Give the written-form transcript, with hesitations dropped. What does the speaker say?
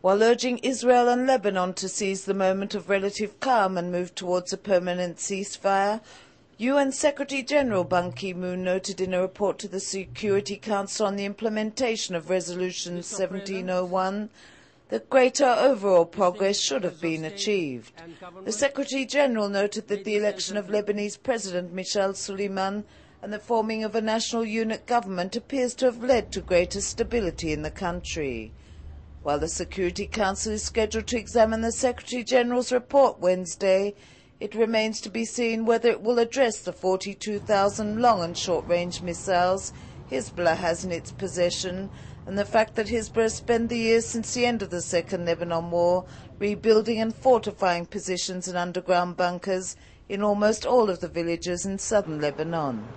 while urging Israel and Lebanon to seize the moment of relative calm and move towards a permanent ceasefire. UN Secretary General Ban Ki-moon noted in a report to the Security Council on the implementation of Resolution 1701 that greater overall progress should have been achieved. The Secretary General noted that the election of Lebanese President Michel Suleiman and the forming of a national unit government appears to have led to greater stability in the country. While the Security Council is scheduled to examine the Secretary General's report Wednesday, it remains to be seen whether it will address the 42,000 long and short-range missiles Hezbollah has in its possession and the fact that Hezbollah spent the years since the end of the Second Lebanon War rebuilding and fortifying positions and underground bunkers in almost all of the villages in southern Lebanon.